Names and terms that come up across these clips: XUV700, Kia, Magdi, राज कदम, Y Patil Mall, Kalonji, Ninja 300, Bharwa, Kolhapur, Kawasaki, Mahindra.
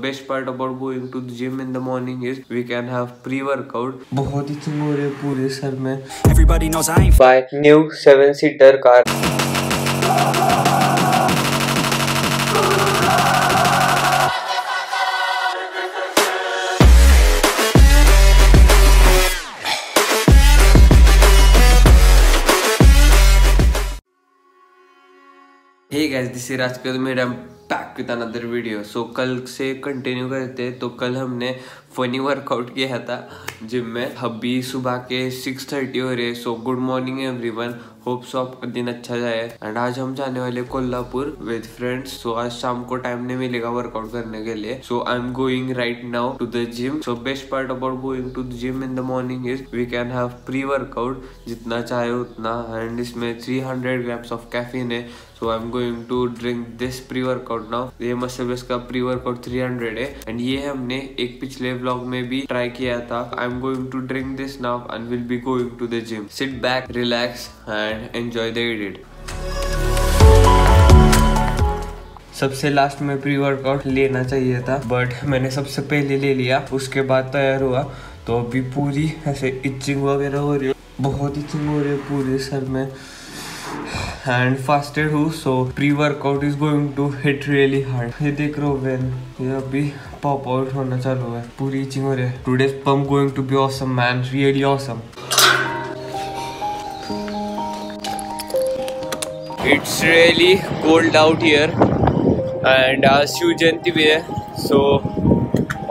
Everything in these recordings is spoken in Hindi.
Best part about going to the gym in the morning is we can have pre workout. बहुत ही थिंग हो रही है पूरे सर में। Everybody knows I buy new 7-सीटर car. Hey guys, this is राज कदम, back with another video. So कल से कंटिन्यू करते हैं। तो कल हमने फनी वर्कआउट किया था जिम में। अभी सुबह के 6:30 हो रहे। So good morning everyone, hope so आपका दिन अच्छा जाए। एंड आज हम जाने वाले कोल्हापुर विद फ्रेंड्स। सो आज शाम को टाइम नहीं मिलेगा वर्कआउट करने के लिए। So I am going right now to the gym. So best part about going to the gym in the morning is we can have pre workout जितना चाहे उतना। एंड इसमें 300 ग्राम्स ऑफ कैफीन है। So I am going to drink this pre workout now. ये मसल बेस का प्री वर्कआउट 300 है। एंड ये हमने एक पिछले व्लॉग में भी ट्राई किया था। I am going to drink this now and will be going to the gym. Sit back, relax and enjoy the edit. सबसे लास्ट में प्री वर्कआउट लेना चाहिए था, बट मैंने सबसे पहले ले लिया। उसके बाद तैयार हुआ। तो अभी पूरी ऐसे इचिंग वगैरह हो रही है, बहुत इचिंग हो रही है पूरे सर में। एंड फास्टेड हूँ। So pre workout is going to hit really hard. ये देख रहे हो वेन, ये अभी पॉप आउट होना चालू है, पूरी इचिंग हो रही है। Today's pump going to be awesome man, really awesome. It's really cold out here and आज शिव जयंती भी है। So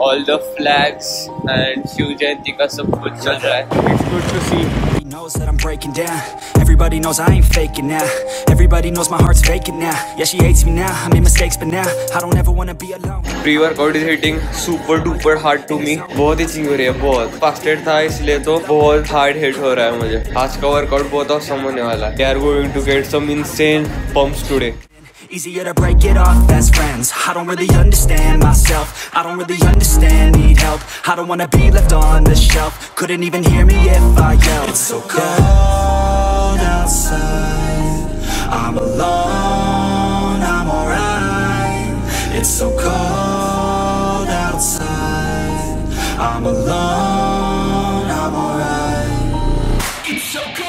all the flags and Shiv Jayanti का सब कुछ चल रहा है। It's good to see. knows that I'm breaking down, everybody knows I ain't faking now, everybody knows my heart's faking now, yeah she hates me now, I made mistakes but now I don't ever want to be alone। pre workout is hitting super duper hard to me। bahut itching ho rahi hai, bahut fasted tha isliye to bahut hard hit ho raha hai mujhe। aaj ka workout bahut awesome hone wala hai। we are going to get some insane pumps today। easier to break it off best friends, I don't really understand myself, I don't really understand, need help, I don't want to be left on the shelf, couldn't even hear me if I yelled। it's so cold outside, I'm alone, I'm alright। it's so cold outside, I'm alone, I'm alright। it's so cold।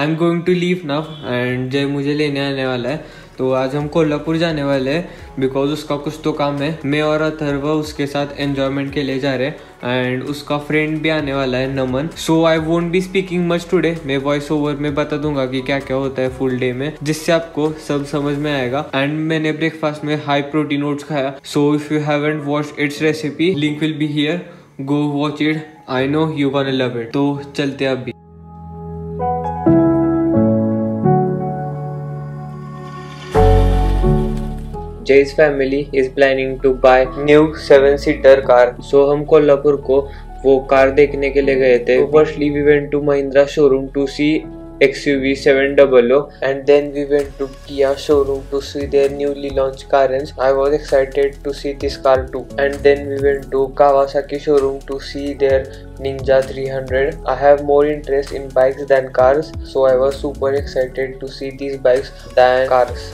I'm going to leave now and जय मुझे लेने आने वाला है। तो आज हम कोल्हापुर जाने वाले हैं बिकॉज उसका कुछ तो काम है। मैं और अथर्वा उसके साथ एन्जॉयमेंट के लिए जा रहे हैं एंड उसका फ्रेंड भी आने वाला है Naman. So I won't be speaking much today, मैं वॉइस ओवर में बता दूंगा कि क्या क्या होता है फुल डे में, जिससे आपको सब समझ में आएगा। एंड मैंने ब्रेकफास्ट में हाई प्रोटीन ओट्स खाया। So if you haven't watched its recipe, link will be here, go watch it, I know you gonna love it. तो चलते हैं अभी। Jay's family is planning to buy new 7-seater car. So हम कोल्हापुर को वो कार देखने के लिए गए थे। Firstly we went to Mahindra showroom to see XUV700 and then we went to Kia showroom to see their newly launched cars. I was excited to see this car too. And then we went to Kawasaki showroom to see their Ninja 300. I have more interest in bikes than cars, so I was super excited to see these bikes than cars.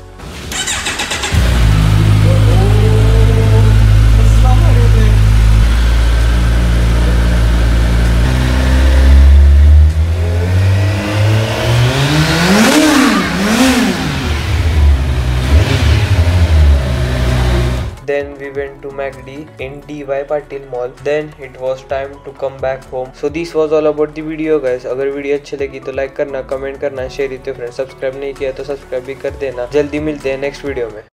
Then we went to Magdi in Y Patil Mall. Then it was time to come back home. So this was all about the video guys. अगर वीडियो अच्छी लगी तो लाइक करना, कमेंट करना, शेयर कीजिए फ्रेंड्स। सब्सक्राइब नहीं किया तो सब्सक्राइब भी कर देना। जल्दी मिलते हैं नेक्स्ट वीडियो में।